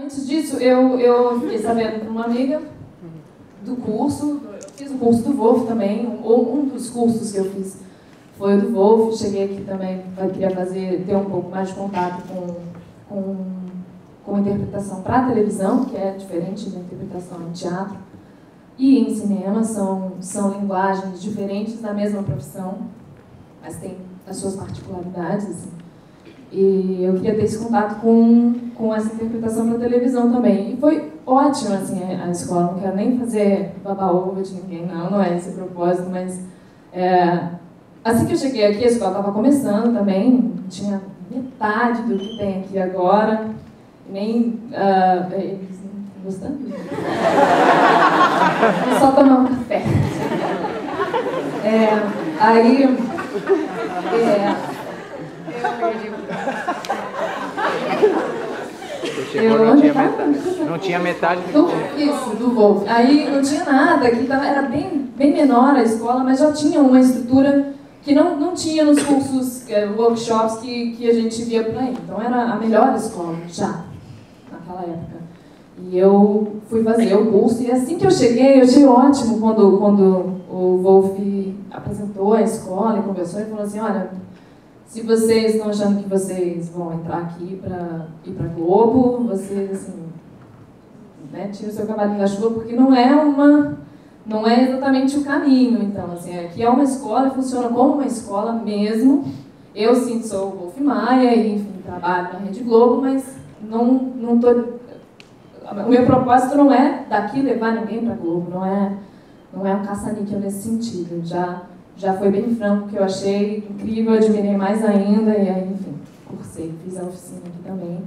Antes disso, eu fiquei sabendo por uma amiga do curso, eu fiz o curso do Wolf também, um dos cursos que eu fiz foi o do Wolf, cheguei aqui também, queria fazer, ter um pouco mais de contato com a interpretação para televisão, que é diferente da interpretação em teatro, e em cinema, são linguagens diferentes da mesma profissão, mas tem as suas particularidades, assim. E eu queria ter esse contato com essa interpretação para televisão também. E foi ótimo, assim, a escola. Não quero nem fazer baba-ovo de ninguém, não é esse o propósito, mas assim que eu cheguei aqui, a escola estava começando também, tinha metade do que tem aqui agora, nem... eles não estão gostando? É só tomar um café. Não tinha metade do que tinha. Isso, do Wolf. Aí não tinha nada, que era bem menor a escola, mas já tinha uma estrutura que não tinha nos cursos, workshops que a gente via por aí. Então era a melhor escola, já, naquela época. E eu fui fazer o curso, e assim que eu cheguei, eu achei ótimo quando o Wolf apresentou a escola e conversou e falou assim, olha, se vocês estão achando que vocês vão entrar aqui para ir para Globo, vocês, assim, né, tiram o seu cavalinho da chuva, porque não é exatamente o caminho. Então, assim, aqui é uma escola, funciona como uma escola mesmo. Eu, sim, sou o Wolf Maya, e, enfim, trabalho na Rede Globo, mas não tô... O meu propósito não é daqui levar ninguém para Globo, não é um caça-níquel nesse sentido, já foi bem franco, que eu achei incrível, admirei mais ainda, e aí, enfim, cursei, fiz a oficina aqui também.